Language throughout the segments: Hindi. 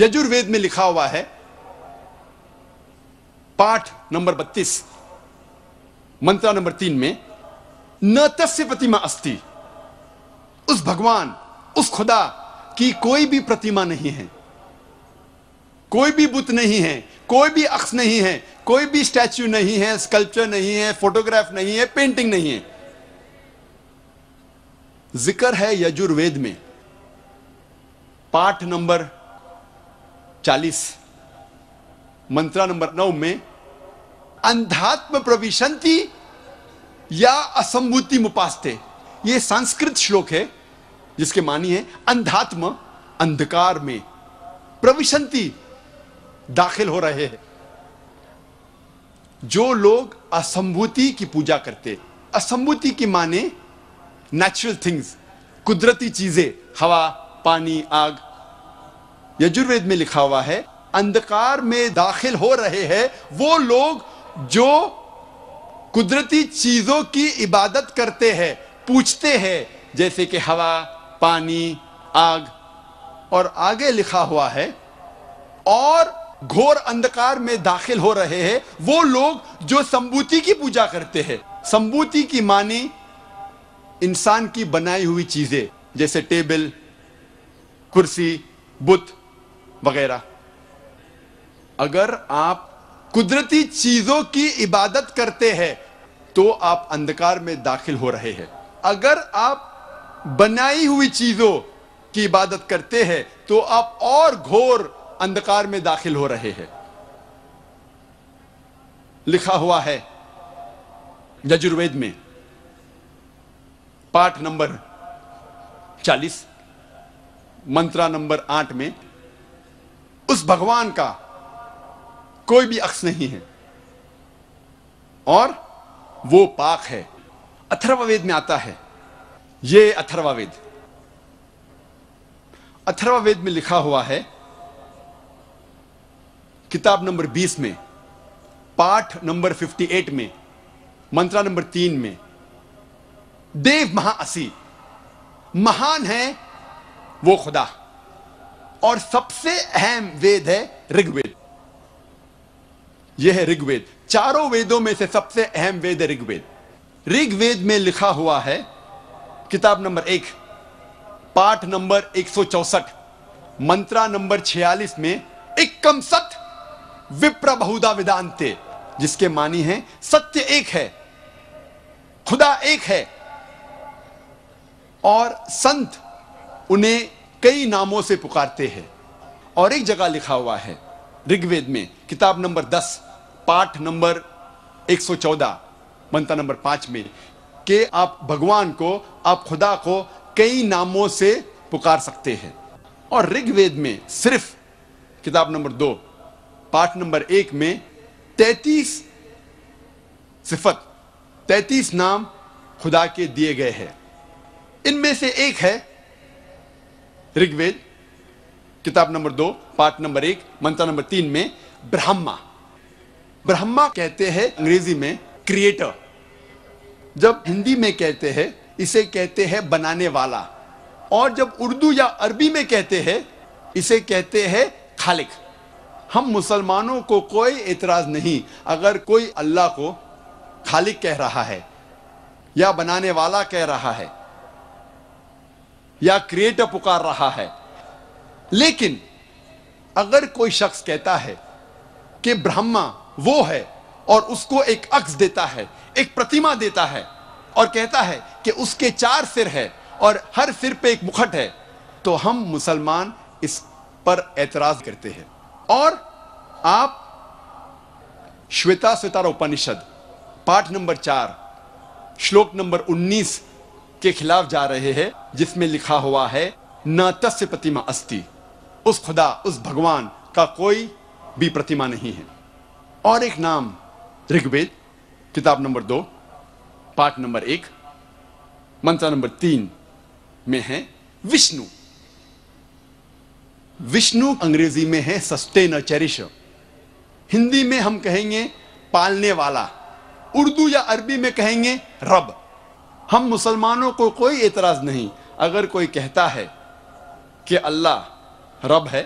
यजुर्वेद में लिखा हुआ है पाठ नंबर 32 मंत्रा नंबर 3 में, न तस्य प्रतिमा अस्ति, उस भगवान उस खुदा की कोई भी प्रतिमा नहीं है, कोई भी बुत नहीं है, कोई भी अक्स नहीं है, कोई भी स्टैच्यू नहीं है, स्कल्पचर नहीं है, फोटोग्राफ नहीं है, पेंटिंग नहीं है। जिक्र है यजुर्वेद में पाठ नंबर 40 मंत्रा नंबर 9 में, अंधात्म प्रविशंति या असंभूति मुपास्ते। ये संस्कृत श्लोक है जिसके मानी है अंधात्म अंधकार में प्रविशंति दाखिल हो रहे हैं। जो लोग असंभूति की पूजा करते, असंभूति की माने नेचुरल थिंग्स, कुदरती चीजें, हवा, पानी, आग। यजुर्वेद में लिखा हुआ है अंधकार में दाखिल हो रहे हैं वो लोग जो कुदरती चीजों की इबादत करते हैं, पूछते हैं, जैसे कि हवा, पानी, आग। और आगे लिखा हुआ है और घोर अंधकार में दाखिल हो रहे हैं वो लोग जो संभूति की पूजा करते हैं। संभूति की मानी इंसान की बनाई हुई चीजें, जैसे टेबल, कुर्सी, बुत वगैरह। अगर आप कुदरती चीजों की इबादत करते हैं तो आप अंधकार में दाखिल हो रहे हैं। अगर आप बनाई हुई चीजों की इबादत करते हैं तो आप और घोर अंधकार में दाखिल हो रहे हैं। लिखा हुआ है यजुर्वेद में पाठ नंबर 40 मंत्रा नंबर 8 में, उस भगवान का कोई भी अक्ष नहीं है और वो पाक है। अथर्ववेद में आता है ये, अथर्ववेद में लिखा हुआ है किताब नंबर 20 में पाठ नंबर 58 में मंत्रा नंबर 3 में, देव महाअसी, महान है वो खुदा। और सबसे अहम वेद है ऋग्वेद। यह है ऋग्वेद, चारों वेदों में से सबसे अहम वेद है ऋग्वेद। ऋग्वेद में लिखा हुआ है किताब नंबर 1 पाठ नंबर 164 मंत्रा नंबर 46 में, इक्कम सत् विप्र बहुधा वेदांते, जिसके मानी है सत्य एक है, खुदा एक है। और संत उन्हें कई नामों से पुकारते हैं। और एक जगह लिखा हुआ है ऋग्वेद में किताब नंबर 10 पाठ नंबर 114 मंत्रा नंबर 5 में कि आप भगवान को, आप खुदा को कई नामों से पुकार सकते हैं। और ऋग्वेद में सिर्फ किताब नंबर 2 पाठ नंबर 1 में 33 सिफत, 33 नाम खुदा के दिए गए हैं। इनमें से एक है ऋग्वेद किताब नंबर 2 पाठ नंबर 1 मंत्रा नंबर 3 में, ब्रह्मा। ब्रह्मा कहते हैं अंग्रेजी में क्रिएटर, जब हिंदी में कहते हैं इसे कहते हैं बनाने वाला, और जब उर्दू या अरबी में कहते हैं इसे कहते हैं खालिक। हम मुसलमानों को कोई एतराज नहीं अगर कोई अल्लाह को खालिक कह रहा है या बनाने वाला कह रहा है या क्रिएटर पुकार रहा है। लेकिन अगर कोई शख्स कहता है कि ब्रह्मा वो है और उसको एक अक्स देता है, एक प्रतिमा देता है और कहता है कि उसके 4 सिर है और हर सिर पे एक मुखट है, तो हम मुसलमान इस पर एतराज करते हैं। और आप श्वेताश्वतर उपनिषद पाठ नंबर 4 श्लोक नंबर 19 के खिलाफ जा रहे हैं, जिसमें लिखा हुआ है न तस्य प्रतिमा अस्ति, उस खुदा, उस भगवान का कोई भी प्रतिमा नहीं है। और एक नाम ऋग्वेद किताब नंबर 2 पाठ नंबर 1 मंत्रा नंबर 3 में है विष्णु। विष्णु अंग्रेजी में है सस्टेनर, चेरिशर। हिंदी में हम कहेंगे पालने वाला, उर्दू या अरबी में कहेंगे रब। हम मुसलमानों को कोई एतराज नहीं अगर कोई कहता है कि अल्लाह रब है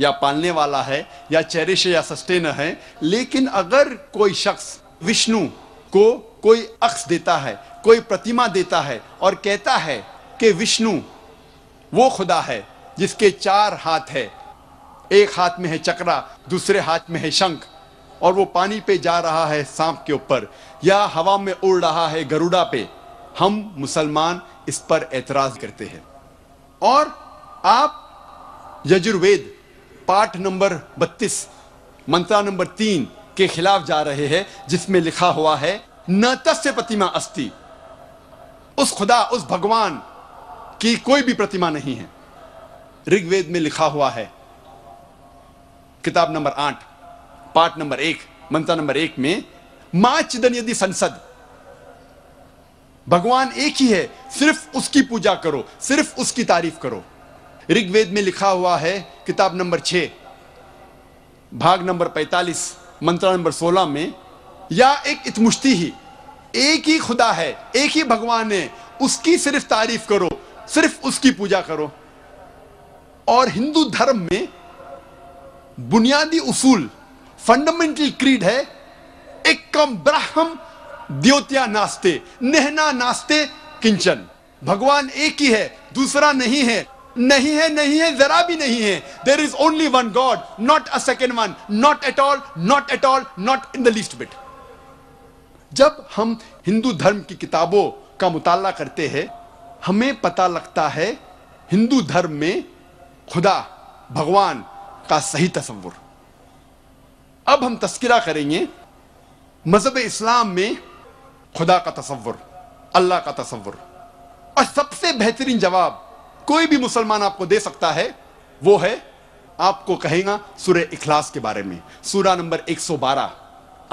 या पालने वाला है या चेरिश या सस्टेनर है। लेकिन अगर कोई शख्स विष्णु को कोई अक्स देता है, कोई प्रतिमा देता है और कहता है कि विष्णु वो खुदा है जिसके 4 हाथ है, एक हाथ में है चक्रा, दूसरे हाथ में है शंख, और वो पानी पे जा रहा है सांप के ऊपर या हवा में उड़ रहा है गरुड़ा पे, हम मुसलमान इस पर एतराज करते हैं। और आप यजुर्वेद पाठ नंबर 32 मंत्रा नंबर 3 के खिलाफ जा रहे हैं, जिसमें लिखा हुआ है न तस्य प्रतिमा अस्ति, उस खुदा उस भगवान की कोई भी प्रतिमा नहीं है। ऋग्वेद में लिखा हुआ है किताब नंबर 8 पाठ नंबर 1 मंत्रा नंबर 1 में मा चिदन यदि संसद, भगवान एक ही है, सिर्फ उसकी पूजा करो, सिर्फ उसकी तारीफ करो। ऋग्वेद में लिखा हुआ है किताब नंबर 6 भाग नंबर 45 मंत्रा नंबर 16 में या एक इतमुश्ती ही, एक ही खुदा है, एक ही भगवान है, उसकी सिर्फ तारीफ करो, सिर्फ उसकी पूजा करो। और हिंदू धर्म में बुनियादी उसूल फंडामेंटल क्रीड है एकम ब्रह्म द्योत्या नास्ते नेहना नास्ते किंचन, भगवान एक ही है, दूसरा नहीं है, नहीं है, नहीं है, जरा भी नहीं है। There is only one God, not a second one, not at all, not at all, not in the least bit. जब हम हिंदू धर्म की किताबों का मुताला करते हैं हमें पता लगता है हिंदू धर्म में खुदा भगवान का सही तस्वुर। अब हम तस्किरा करेंगे मजहब इस्लाम में खुदा का तस्वुर, अल्लाह का तस्वुर, और सबसे बेहतरीन जवाब कोई भी मुसलमान आपको दे सकता है वो है, आपको कहेगा सूरे इखलास के बारे में, सूरा नंबर 112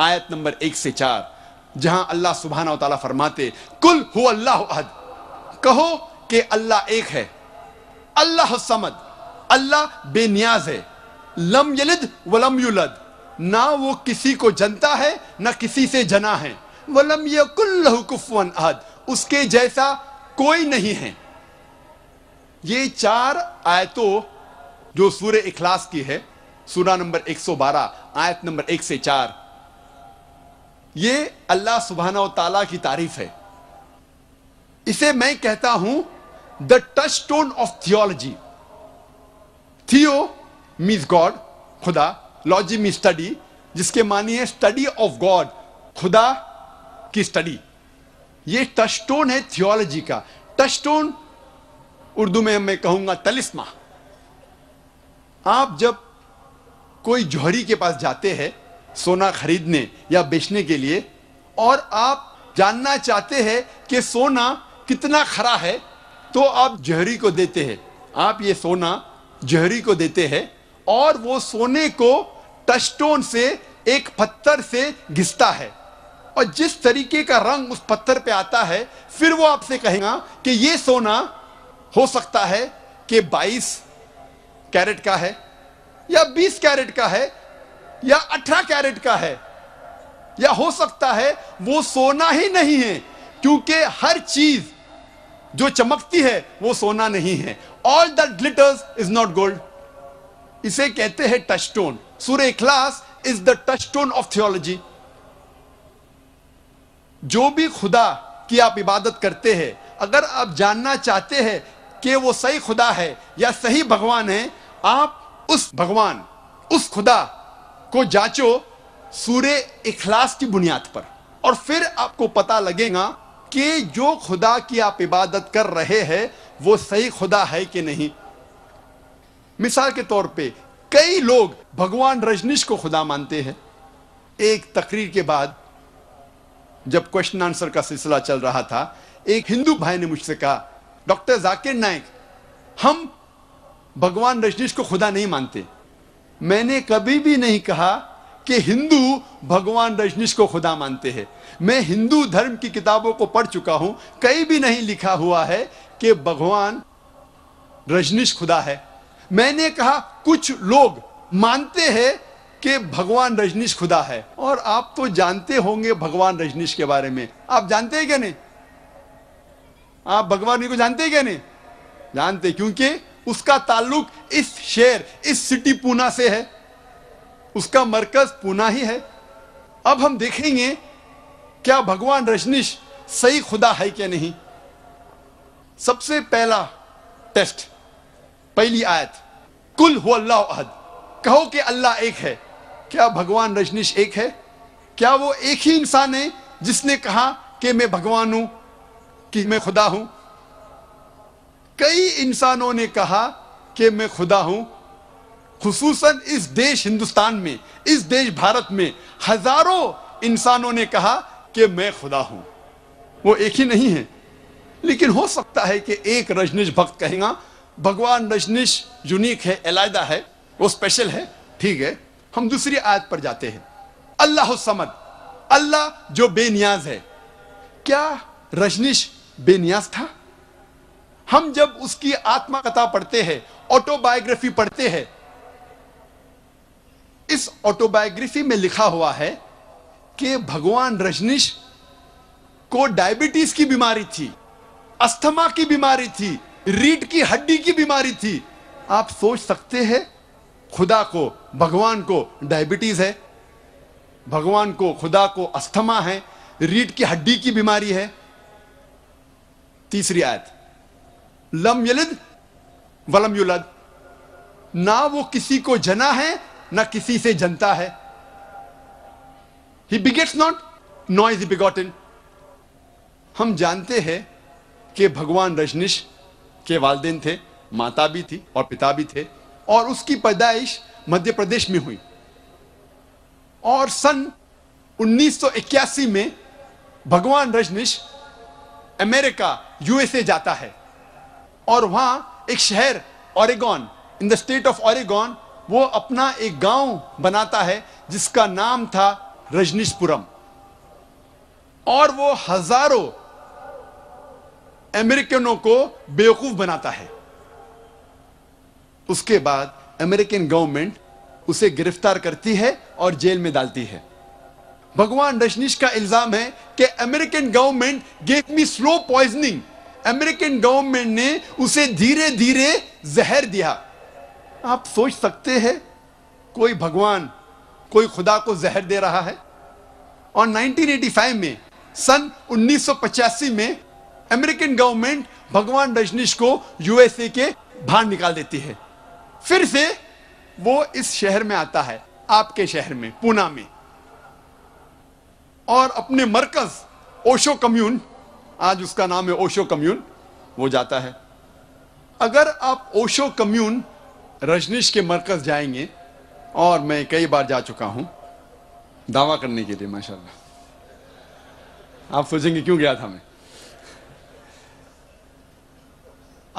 आयत नंबर 1 से 4, जहां अल्लाह सुभान व तआला फरमाते कुल हु अल्लाहु अहद, कहो कि अल्लाह एक है, अल्लाह समद, अल्लाह बेनियाज है, लम यलिद वलम युलद, ना वो किसी को जनता है ना किसी से जना है, वलम यकुल लहु कुफुवन अहद, उसके जैसा कोई नहीं है। ये 4 आयतों जो सूरे इखलास की है, सूरा नंबर 112 आयत नंबर 1 से 4, ये अल्लाह सुभान व तआला की तारीफ है। इसे मैं कहता हूं the touch stone of theology. Theo means God खुदा, लॉजी मीन्स स्टडी, जिसके मानी है स्टडी ऑफ गॉड, खुदा की स्टडी। ये टच स्टोन है थियोलॉजी का। टच स्टोन उर्दू में मैं कहूंगा तलिस्मा। आप जब कोई जोहरी के पास जाते हैं सोना खरीदने या बेचने के लिए और आप जानना चाहते हैं कि सोना कितना खरा है, तो आप जोहरी को देते हैं, आप ये सोना जोहरी को देते हैं और वो सोने को टचस्टोन से एक पत्थर से घिसता है और जिस तरीके का रंग उस पत्थर पे आता है फिर वो आपसे कहेगा कि ये सोना हो सकता है कि 22 कैरेट का है या 20 कैरेट का है या 18 कैरेट का है, या हो सकता है वो सोना ही नहीं है, क्योंकि हर चीज जो चमकती है वो सोना नहीं है। All that glitters is not gold. इसे कहते हैं टचस्टोन। सूरे इखलास is the touchstone of theology. जो भी खुदा की आप इबादत करते हैं, अगर आप जानना चाहते हैं कि वो सही खुदा है या सही भगवान है, आप उस भगवान उस खुदा को जांचो सूरे इखलास की बुनियाद पर, और फिर आपको पता लगेगा कि जो खुदा की आप इबादत कर रहे हैं वो सही खुदा है कि नहीं। मिसाल के तौर पे कई लोग भगवान रजनीश को खुदा मानते हैं। एक तकरीर के बाद जब क्वेश्चन आंसर का सिलसिला चल रहा था, एक हिंदू भाई ने मुझसे कहा, डॉक्टर जाकिर नाइक, हम भगवान रजनीश को खुदा नहीं मानते। मैंने कभी भी नहीं कहा कि हिंदू भगवान रजनीश को खुदा मानते हैं। मैं हिंदू धर्म की किताबों को पढ़ चुका हूं, कहीं भी नहीं लिखा हुआ है कि भगवान रजनीश खुदा है। मैंने कहा कुछ लोग मानते हैं कि भगवान रजनीश खुदा है। और आप तो जानते होंगे भगवान रजनीश के बारे में, आप जानते हैं क्या नहीं? आप भगवान को जानते हैं क्या नहीं? जानते, क्योंकि उसका ताल्लुक इस शहर, इस सिटी पूना से है, उसका मरकज पूना ही है। अब हम देखेंगे क्या भगवान रजनीश सही खुदा है क्या नहीं। सबसे पहला टेस्ट, पहली आयत, कुल हु अल्लाह अहद, कहो कि अल्लाह एक है। क्या भगवान रजनीश एक है? क्या वो एक ही इंसान है जिसने कहा कि मैं भगवान हूं, कि मैं खुदा हूं? कई इंसानों ने कहा कि मैं खुदा हूं। खुसूसन इस देश हिंदुस्तान में, इस देश भारत में हजारों इंसानों ने कहा कि मैं खुदा हूं। वो एक ही नहीं है, लेकिन हो सकता है कि एक रजनीश भक्त कहेगा भगवान रजनीश यूनिक है, अलग है, वो स्पेशल है। ठीक है, हम दूसरी आयत पर जाते हैं। अल्लाह समद, अल्लाह जो बेनियाज है। क्या रजनीश बेनियाज था? हम जब उसकी आत्मकथा पढ़ते हैं, ऑटोबायोग्राफी पढ़ते हैं, इस ऑटोबायोग्राफी में लिखा हुआ है कि भगवान रजनीश को डायबिटीज की बीमारी थी, अस्थमा की बीमारी थी, रीढ़ की हड्डी की बीमारी थी। आप सोच सकते हैं खुदा को, भगवान को डायबिटीज है, भगवान को, खुदा को अस्थमा है, रीढ़ की हड्डी की बीमारी है। तीसरी आयत, लम यलिद वलम युलद, ना वो किसी को जना है ना किसी से जनता है। He begets not nor is begotten. हम जानते हैं कि भगवान रजनीश के वालिदैन थे, माता भी थी और पिता भी थे, और उसकी पैदाइश मध्य प्रदेश में हुई। और सन 1981 में भगवान रजनीश अमेरिका यूएसए जाता है, और वहां एक शहर Oregon, in the state of Oregon, वो अपना एक गांव बनाता है जिसका नाम था रजनीशपुरम। और वो हजारों अमेरिकनों को बेवकूफ बनाता है। उसके बाद अमेरिकन गवर्नमेंट उसे गिरफ्तार करती है और जेल में डालती है। भगवान रजनीश का इल्जाम है कि American government gave me slow poisoning, American government ने उसे धीरे धीरे जहर दिया। आप सोच सकते हैं कोई भगवान, कोई खुदा को जहर दे रहा है। और 1985 में, सन 1985 में अमेरिकन गवर्नमेंट भगवान रजनीश को यूएसए के बाहर निकाल देती है। फिर से वो इस शहर में आता है, आपके शहर में, पूना में, और अपने मरकज ओशो कम्यून, आज उसका नाम है ओशो कम्यून, वो जाता है। अगर आप ओशो कम्यून रजनीश के मरकज जाएंगे, और मैं कई बार जा चुका हूं दावा करने के लिए, माशाल्लाह। आप सोचेंगे क्यों गया था मैं।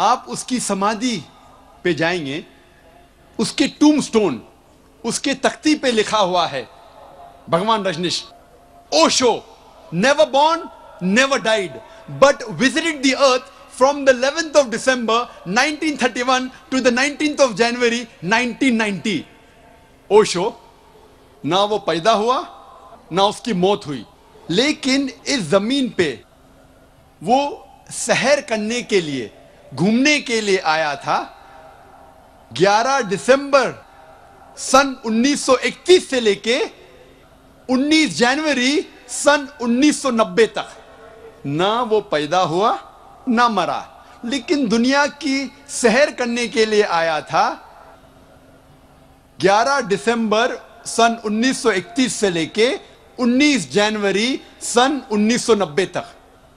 आप उसकी समाधि पे जाएंगे, उसके टूम स्टोन, उसके तख्ती पे लिखा हुआ है Bhagwan Rajneesh, Osho never born never died but visited the earth from the 11th of December 1931 to the 19th of January 1990। Osho ना वो पैदा हुआ ना उसकी मौत हुई, लेकिन इस जमीन पे वो सैर करने के लिए, घूमने के लिए आया था। 11 दिसंबर सन 1931 से लेके 19 जनवरी सन 1990 तक ना वो पैदा हुआ ना मरा, लेकिन दुनिया की सैर करने के लिए आया था। 11 दिसंबर सन 1931 से लेके 19 जनवरी सन 1990 तक।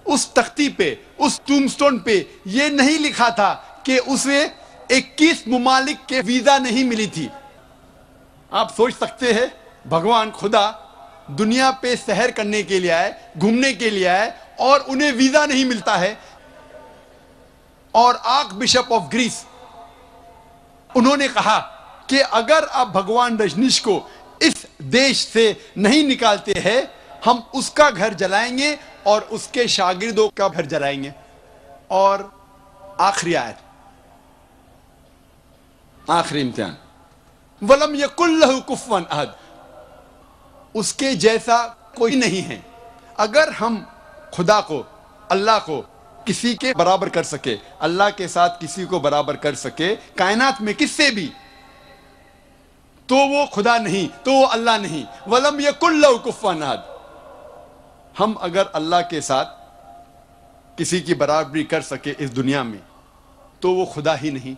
उस तख्ती पे, उस टूमस्टोन पे ये नहीं लिखा था कि उसे 21 मुमालिक के वीजा नहीं मिली थी। आप सोच सकते हैं भगवान खुदा दुनिया पे सैर करने के लिए आए, घूमने के लिए आए, और उन्हें वीजा नहीं मिलता है। और आर्क बिशप ऑफ ग्रीस, उन्होंने कहा कि अगर आप भगवान रजनीश को इस देश से नहीं निकालते हैं, हम उसका घर जलाएंगे और उसके शागिर्दों का घर जलाएंगे। और आखिरी आयत, आखिरी इम्तिहान, वलम यकुल्लहु कुफवन अहद, उसके जैसा कोई नहीं है। अगर हम खुदा को, अल्लाह को, किसी के बराबर कर सके, अल्लाह के साथ किसी को बराबर कर सके कायनात में किससे भी, तो वो खुदा नहीं, तो वो अल्लाह नहीं। वलम यकुल लहु कुफुवन अहद। हम अगर अल्लाह के साथ किसी की बराबरी कर सके इस दुनिया में तो वो खुदा ही नहीं।